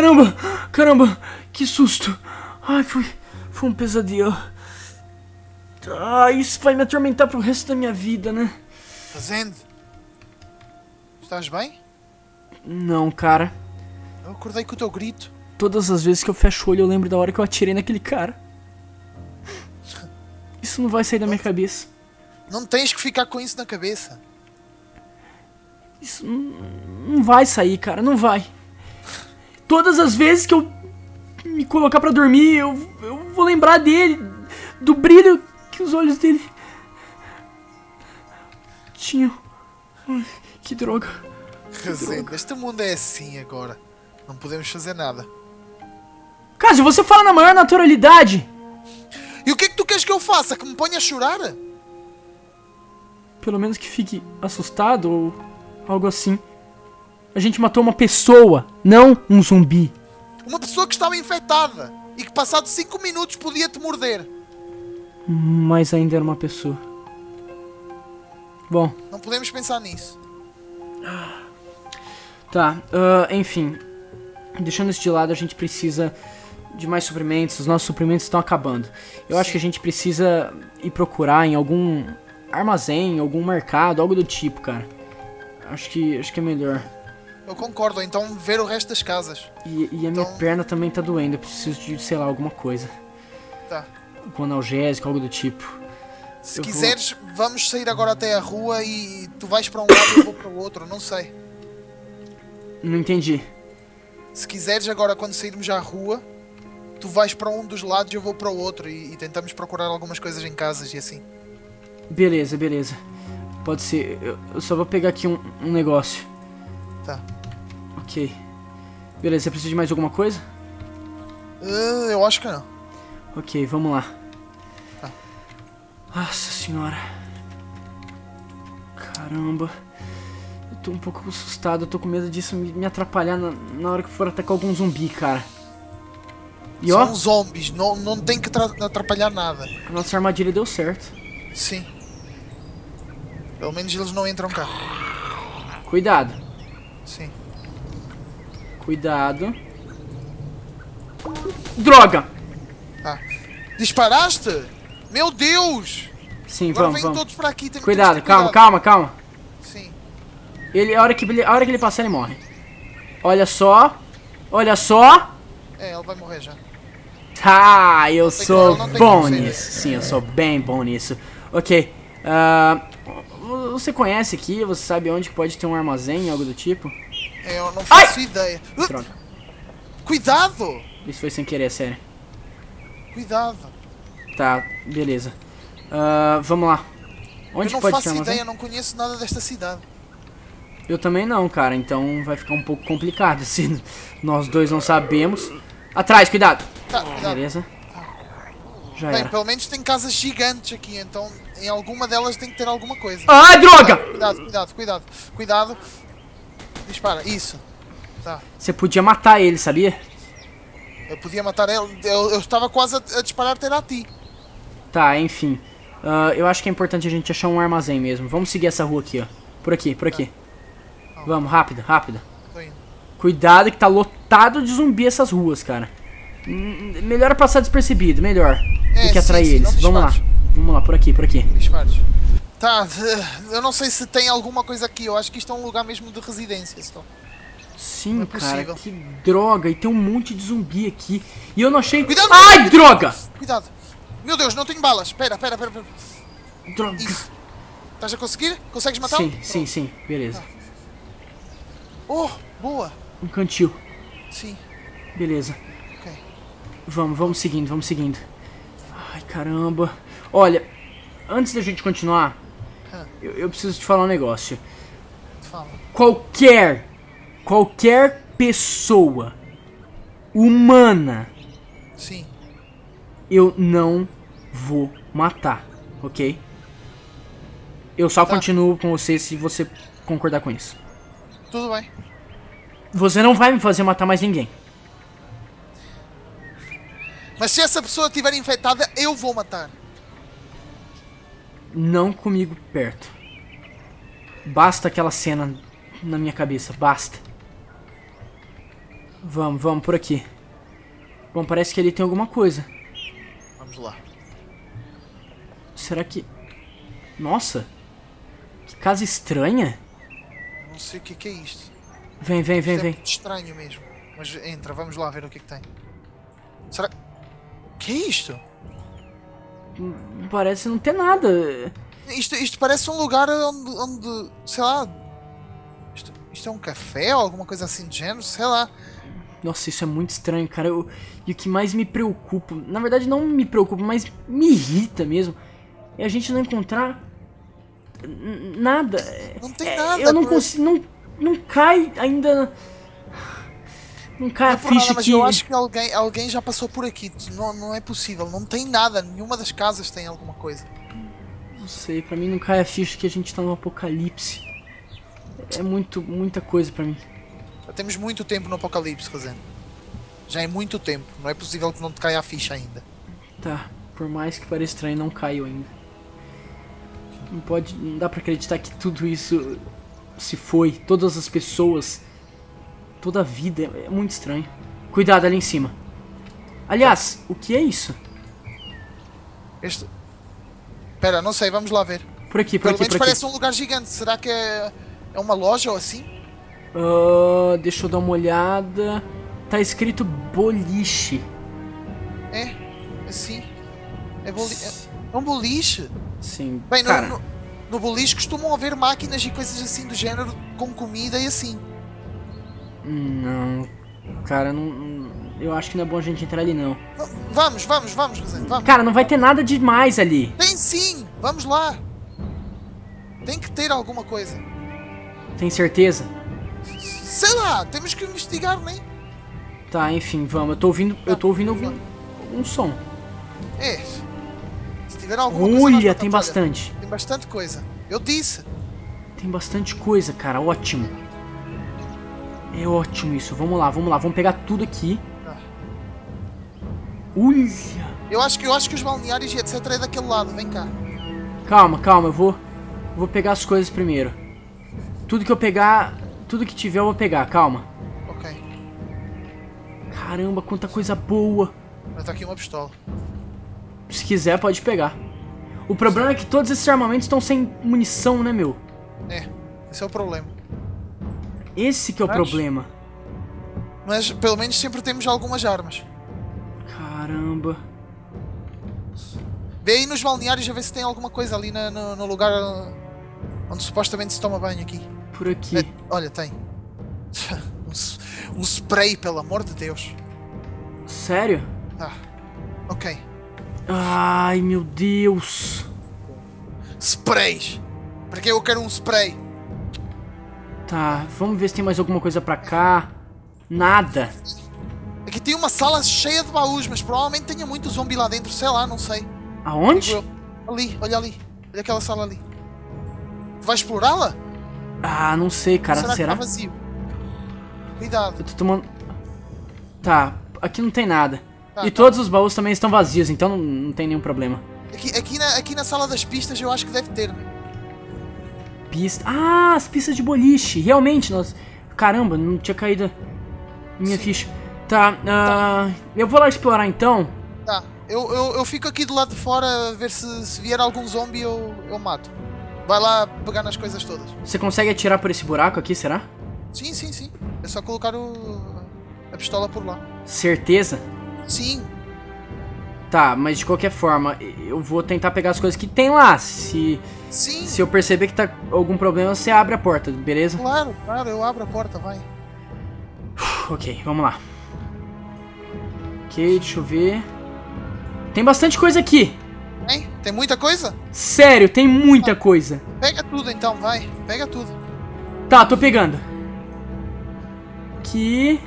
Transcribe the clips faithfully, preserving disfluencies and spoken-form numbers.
Caramba, caramba, que susto. Ai, foi, foi um pesadelo. Ah, isso vai me atormentar pro resto da minha vida, né? Rezende, estás bem? Não, cara. Eu acordei com o teu grito. Todas as vezes que eu fecho o olho eu lembro da hora que eu atirei naquele cara. Isso não vai sair da minha cabeça. Não tens que ficar com isso na cabeça. Isso não vai sair, cara, não vai. Todas as vezes que eu me colocar pra dormir, eu, eu vou lembrar dele, do brilho que os olhos dele tinham. Ai, que droga. Rezende, este mundo é assim agora. Não podemos fazer nada. Cássio, você fala na maior naturalidade. E o que é que tu queres que eu faça? Que me ponha a chorar? Pelo menos que fique assustado ou algo assim. A gente matou uma pessoa, não um zumbi. Uma pessoa que estava infectada e que passado cinco minutos podia te morder. Mas ainda era uma pessoa. Bom. Não podemos pensar nisso. Tá, uh, enfim. Deixando isso de lado, a gente precisa de mais suprimentos. Os nossos suprimentos estão acabando. Eu Sim. acho que a gente precisa ir procurar em algum armazém, algum mercado, algo do tipo, cara. Acho que, acho que é melhor. Eu concordo, então ver o resto das casas. E, e a então... minha perna também tá doendo. Eu preciso de, sei lá, alguma coisa. Tá. Um analgésico, algo do tipo. Se eu quiseres, vou... vamos sair agora até a rua e tu vais pra um lado e eu vou pro outro, não sei. Não entendi. Se quiseres agora, quando sairmos à rua, tu vais para um dos lados e eu vou para o outro e, e tentamos procurar algumas coisas em casas e assim. Beleza, beleza. Pode ser. Eu, eu só vou pegar aqui um, um negócio. Tá. Ok. Beleza, você precisa de mais alguma coisa? Uh, eu acho que não. Ok, vamos lá. Tá. Nossa senhora. Caramba. Tô um pouco assustado, eu tô com medo disso me atrapalhar na, na hora que for atacar algum zumbi, cara. E São ó, zombies, não, não tem que atrapalhar nada. A nossa armadilha deu certo. Sim. Pelo menos eles não entram cá. Cuidado. Sim. Cuidado. Droga! Ah. Disparaste? Meu Deus! Sim, Agora vamos, vamos. Todos pra aqui, tem cuidado, que calma, calma, calma. Ele, a, hora que ele, a hora que ele passar, ele morre. Olha só. Olha só. É, ele vai morrer já. Tá, eu sou que, bom nisso. Sim, eu sou bem bom nisso. Ok. Uh, você conhece aqui? Você sabe onde pode ter um armazém, algo do tipo? É, eu não faço Ai! ideia. Droga. Cuidado! Isso foi sem querer, sério. Cuidado. Tá, beleza. Uh, vamos lá. Onde pode ter um armazém? Eu não faço ideia, eu não conheço nada desta cidade. Eu também não, cara, então vai ficar um pouco complicado se nós dois não sabemos. Atrás, cuidado! Tá, cuidado. Beleza. Já Bem, era. Pelo menos tem casas gigantes aqui, então em alguma delas tem que ter alguma coisa. Ah, droga! Cuidado, cuidado, cuidado, cuidado. Dispara, isso. Tá. Você podia matar ele, sabia? Eu podia matar ele, eu, eu estava quase a, a disparar até a ti. Tá, enfim. Uh, eu acho que é importante a gente achar um armazém mesmo. Vamos seguir essa rua aqui, ó. Por aqui, por aqui. Tá. Vamos, rápido, rápido. Tô indo. Cuidado que tá lotado de zumbi essas ruas, cara. Melhor passar despercebido, melhor. É, do que atrair sim, sim, eles. Vamos lá. Vamos lá, por aqui, por aqui. Disparte. Tá, eu não sei se tem alguma coisa aqui. Eu acho que isto é um lugar mesmo de residência. Só. Sim, é cara, que droga. E tem um monte de zumbi aqui. E eu não achei... Cuidado, Ai, cuidado, droga! Cuidado. Meu Deus, não tenho balas. Pera, pera, pera. pera. Droga. Isso. Estás a conseguir? Consegues matar? Sim, sim, sim. Beleza. Tá. Oh, boa! Um cantil. Sim. Beleza. Ok. Vamos, vamos seguindo, vamos seguindo. Ai, caramba. Olha, antes da gente continuar, ah. eu, eu preciso te falar um negócio. Fala. Qualquer, qualquer pessoa humana, Sim. eu não vou matar, ok? Eu só tá. continuo com você se você concordar com isso. Tudo bem. Você não vai me fazer matar mais ninguém. Mas se essa pessoa estiver infectada, eu vou matar. Não comigo perto. Basta aquela cena na minha cabeça, basta. Vamos, vamos por aqui. Bom, parece que ali tem alguma coisa. Vamos lá. Será que... Nossa! Que casa estranha! Não sei o que, que é isto. Vem, vem, vem, vem. É estranho mesmo. Mas entra, vamos lá ver o que, que tem. Será... Que é isto? Parece não ter nada. Isto, isto parece um lugar onde, onde sei lá... Isto, isto é um café ou alguma coisa assim do gênero, sei lá. Nossa, isso é muito estranho, cara. Eu, e o que mais me preocupa, na verdade não me preocupa, mas me irrita mesmo, é a gente não encontrar nada. Não tem nada. É, eu não por... consigo, não, não cai ainda, não cai não a ficha nada, mas que... Eu acho que alguém, alguém já passou por aqui, não, não é possível, não tem nada, nenhuma das casas tem alguma coisa. Não sei, pra mim não cai a ficha que a gente tá no apocalipse. É muito, muita coisa pra mim. Temos muito tempo no apocalipse, Rezende. Já é muito tempo. Não é possível que não te caia a ficha ainda. Tá. Por mais que pareça estranho, não caiu ainda. Não pode... Não dá pra acreditar que tudo isso se foi. Todas as pessoas. Toda a vida. É muito estranho. Cuidado ali em cima. Aliás, o que é isso? Este... Pera, não sei. Vamos lá ver. Por aqui, por Pelo aqui, menos por aqui. Parece um lugar gigante. Será que é, é uma loja ou assim? Uh, deixa eu dar uma olhada. Tá escrito boliche. É, é sim. É, boli é um boliche. Sim. Bem, cara. No, no, no boliche costumam haver máquinas e coisas assim do gênero com comida e assim. Não, cara, não. Eu acho que não é bom a gente entrar ali não. Vamos, vamos, vamos, Rezende, vamos. Cara, não vai ter nada demais ali. Tem sim, vamos lá. Tem que ter alguma coisa. Tem certeza? Sei lá, temos que investigar, né? Tá, enfim, vamos. Eu tô ouvindo, eu tô ouvindo algum, algum som. É. Se tiver alguma coisa... Olha, tem bastante. Tem bastante coisa. Eu disse. Tem bastante coisa, cara. Ótimo. É ótimo isso. Vamos lá, vamos lá. Vamos pegar tudo aqui. Ah. Olha. Eu acho que, eu acho que os balneários e etcétera é daquele lado. Vem cá. Calma, calma. Eu vou, eu vou pegar as coisas primeiro. Tudo que eu pegar... Tudo que tiver eu vou pegar, calma. Ok. Caramba, quanta coisa boa. Mas tá aqui uma pistola. Se quiser, pode pegar. O problema é que todos esses armamentos estão sem munição, né, meu? É, esse é o problema. Esse que é o problema. Mas pelo menos sempre temos algumas armas. Caramba. Vê aí nos balneários já vê se tem alguma coisa ali na, no, no lugar onde supostamente se toma banho aqui. Por aqui. É, olha, tem. Um, um spray, pelo amor de Deus. Sério? Ah, ok. Ai, meu Deus. Sprays. Pra que eu quero um spray? Tá, vamos ver se tem mais alguma coisa pra cá. Nada. Aqui tem uma sala cheia de baús, mas provavelmente tenha muito zumbi lá dentro, sei lá, não sei. Aonde? Ali, olha ali. Olha aquela sala ali. Tu vai explorá-la? Ah, não sei, cara. Será? Será? Que tá vazio? Cuidado. Eu tô tomando... Tá, aqui não tem nada. Tá, e tá. Todos os baús também estão vazios, então não, não tem nenhum problema. Aqui, aqui, na, aqui na sala das pistas eu acho que deve ter, né? Pista... Ah, as pistas de boliche. Realmente, nós... Caramba, não tinha caído minha Sim. ficha. Tá, uh... tá, eu vou lá explorar então. Tá, eu, eu, eu fico aqui do lado de fora, ver se, se vier algum zombie eu, eu mato. Vai lá pegar nas coisas todas. Você consegue atirar por esse buraco aqui, será? Sim, sim, sim. É só colocar o... a pistola por lá. Certeza? Sim. Tá, mas de qualquer forma, eu vou tentar pegar as coisas que tem lá. Se sim. Se eu perceber que tá algum problema, você abre a porta, beleza? Claro, claro. Eu abro a porta, vai. Uf, ok, vamos lá. Ok, deixa eu ver. Tem bastante coisa aqui. Hein? Tem muita coisa? Sério, tem muita ah, coisa. Pega tudo então, vai. Pega tudo. Tá, tô pegando. Aqui.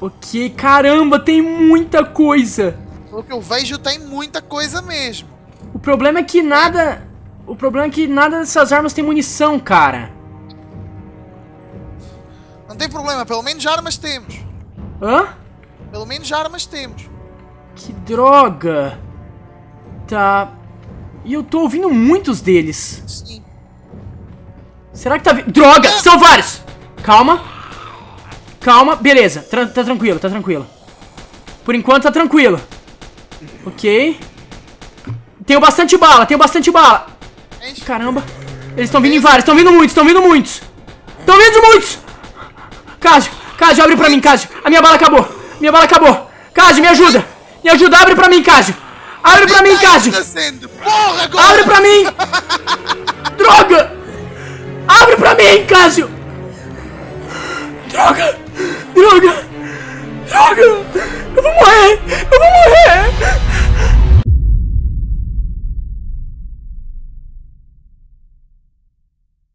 Ok, caramba, tem muita coisa. Pelo que eu vejo, tem muita coisa mesmo. O problema é que nada... O problema é que nada dessas armas tem munição, cara. Não tem problema, pelo menos armas temos. Hã? Pelo menos armas temos. Que droga! Tá. E eu tô ouvindo muitos deles. Sim. Será que tá vindo? Droga! É. São vários! Calma! Calma, beleza, Tra tá tranquilo, tá tranquilo. Por enquanto tá tranquilo. Ok. Tenho bastante bala, tenho bastante bala. Caramba. Eles estão vindo em vários, estão vindo muitos, estão vindo muitos. Estão vindo muitos. Cássio, Cássio, abre pra mim, Cássio. A minha bala acabou, minha bala acabou. Cássio, me ajuda. Me ajuda, abre pra mim, Cássio. Abre pra mim, Cássio. Abre pra mim. Droga. Abre pra mim, Cássio. Droga. Droga. Droga. Eu vou morrer. Eu vou morrer.